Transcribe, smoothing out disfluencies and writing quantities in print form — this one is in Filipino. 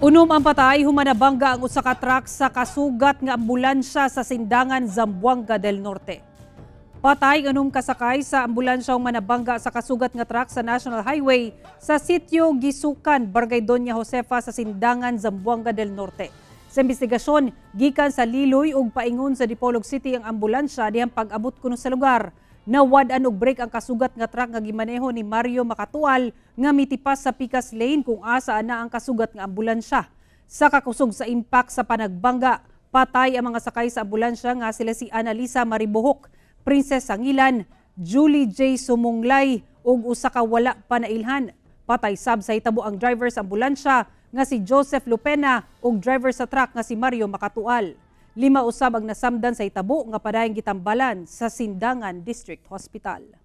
Unom ang patay, humanabangga ang usa ka truck sa kasugat nga ambulansya sa Sindangan, Zamboanga del Norte. Patay unom kasakay sa ambulansya ang manabangga sa kasugat nga truck sa National Highway sa Sityo Gisukan, Barangay Donya Josefa sa Sindangan, Zamboanga del Norte. Sa investigasyon, gikan sa Liloy ug paingon sa Dipolog City ang ambulansya dihang pag-abot kuno sa lugar. Nawad-an og break ang kasugat nga truck nga gimaneho ni Mario Makatual nga mitipas sa Pikas Lane kung asa na ang kasugat nga ambulansya. Sa kakusog sa impact sa panagbangga, patay ang mga sakay sa ambulansya nga sila si Analisa Maribohok, Princess Sangilan, Julie J Sumunglay ug usa ka wala panailhan. Patay sab sa hitabo ang driver sa ambulansya nga si Joseph Lupena ug driver sa truck nga si Mario Makatual. 5 usab ang nasamdan sa hitabo nga padayang gitambalan sa Sindangan District Hospital.